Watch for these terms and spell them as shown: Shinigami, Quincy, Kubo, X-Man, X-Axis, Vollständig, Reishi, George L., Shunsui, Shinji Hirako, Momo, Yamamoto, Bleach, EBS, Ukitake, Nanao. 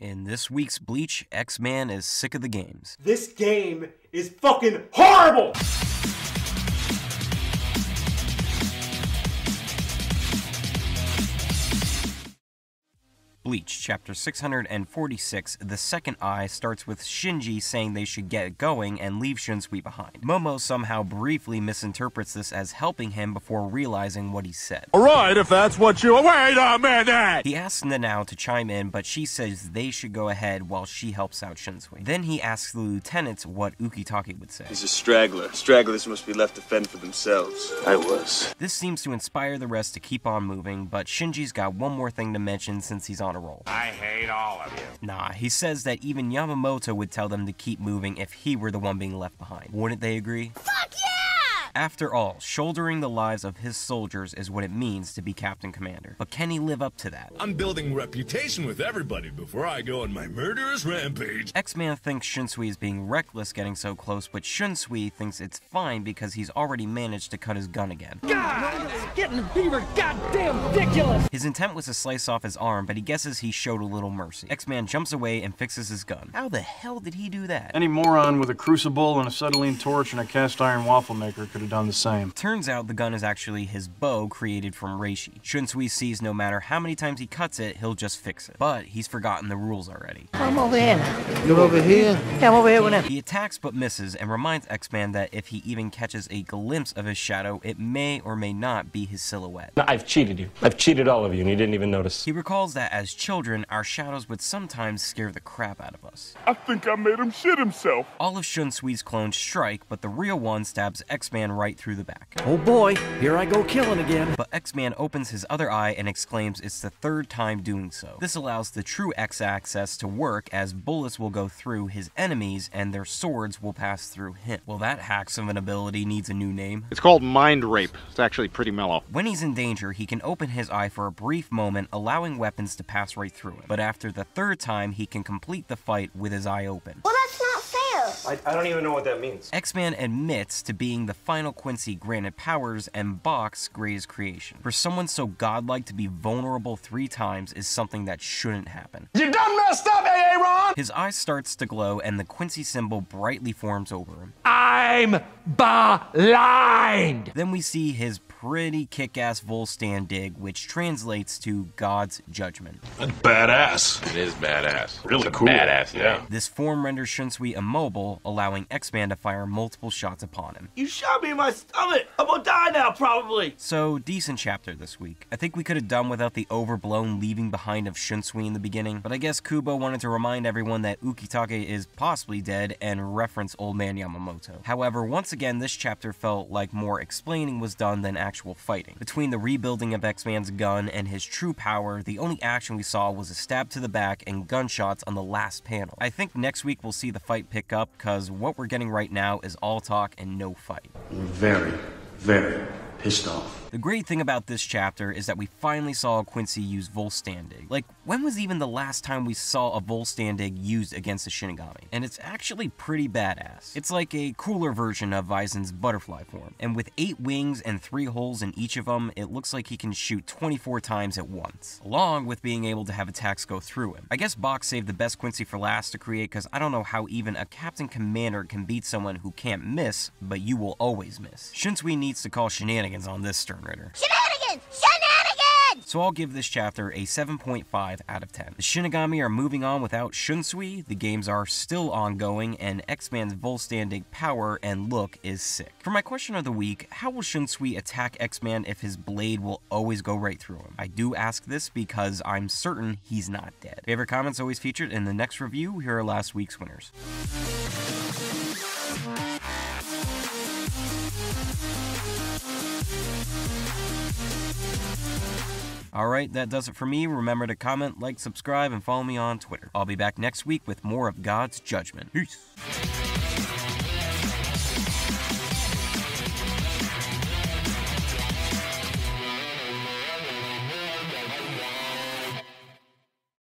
In this week's Bleach, X-Man is sick of the games. This game is fucking horrible! Bleach, chapter 646, The Second Eye, starts with Shinji saying they should get going and leave Shunsui behind. Momo somehow briefly misinterprets this as helping him before realizing what he said. Alright, if that's what you— Wait a minute! He asks Nanao to chime in, but she says they should go ahead while she helps out Shunsui. Then he asks the lieutenants what Ukitake would say. He's a straggler. Stragglers must be left to fend for themselves. I was. This seems to inspire the rest to keep on moving, but Shinji's got one more thing to mention since he's on a roll. I hate all of you. Nah, he says that even Yamamoto would tell them to keep moving if he were the one being left behind. Wouldn't they agree? Fuck yeah! After all, shouldering the lives of his soldiers is what it means to be Captain Commander. But can he live up to that? I'm building reputation with everybody before I go on my murderous rampage. X-Man thinks Shunsui is being reckless getting so close, but Shunsui thinks it's fine because he's already managed to cut his gun again. God! Getting a beaver, goddamn ridiculous! His intent was to slice off his arm, but he guesses he showed a little mercy. X-Man jumps away and fixes his gun. How the hell did he do that? Any moron with a crucible and acetylene torch and a cast iron waffle maker could have done the same. Turns out the gun is actually his bow created from Reishi. Shunsui sees no matter how many times he cuts it, he'll just fix it. But he's forgotten the rules already. I'm over here. You're over here? Yeah, I'm over here with him. He attacks but misses and reminds X-Man that if he even catches a glimpse of his shadow, it may or may not be his silhouette. I've cheated you. I've cheated all of you and you didn't even notice. He recalls that as children, our shadows would sometimes scare the crap out of us. I think I made him shit himself. All of Shunsui's clones strike, but the real one stabs X-Man right through the back. Oh boy, here I go killing again. But X-Man opens his other eye and exclaims it's the third time doing so. This allows the true X-axis to work as bullets will go through his enemies and their swords will pass through him. Well, that hacks of an ability needs a new name. It's called mind rape. It's actually pretty much. When he's in danger, he can open his eye for a brief moment, allowing weapons to pass right through him. But after the third time, he can complete the fight with his eye open. Well, that's not fair! I don't even know what that means. X-Man admits to being the final Quincy granted powers and Box greatest creation. For someone so godlike to be vulnerable 3 times is something that shouldn't happen. You done messed up, Aaron! His eye starts to glow, and the Quincy symbol brightly forms over him. I'm blind! Then we see his pretty kick-ass Vollständig, which translates to God's judgment. That's badass. It is badass. Really cool. Badass, yeah. This form renders Shunsui immobile, allowing X-Man to fire multiple shots upon him. You shot me in my stomach! I'm gonna die now, probably! So, decent chapter this week. I think we could have done without the overblown leaving behind of Shunsui in the beginning, but I guess Kubo wanted to remind everyone that Ukitake is possibly dead and reference Old Man Yamamoto. However, once again, this chapter felt like more explaining was done than actual fighting. Between the rebuilding of X-Man's gun and his true power, the only action we saw was a stab to the back and gunshots on the last panel. I think next week we'll see the fight pick up, because what we're getting right now is all talk and no fight. I'm very, very pissed off. The great thing about this chapter is that we finally saw Quincy use Vollständig. Like, when was even the last time we saw a Vollständig used against a Shinigami? And it's actually pretty badass. It's like a cooler version of Aizen's butterfly form. And with 8 wings and 3 holes in each of them, it looks like he can shoot 24 times at once, along with being able to have attacks go through him. I guess Box saved the best Quincy for last to create, because I don't know how even a Captain Commander can beat someone who can't miss, but you will always miss. Shunsui needs to call shenanigans on this turn. Shenanigans! Shenanigans! So I'll give this chapter a 7.5 out of 10. The Shinigami are moving on without Shunsui, the games are still ongoing, and X-Man's Vollständig power and look is sick. For my question of the week, how will Shunsui attack X-Man if his blade will always go right through him? I do ask this because I'm certain he's not dead. Favorite comments always featured in the next review. Here are last week's winners. Alright, that does it for me. Remember to comment, like, subscribe, and follow me on Twitter. I'll be back next week with more of God's Judgment. Peace!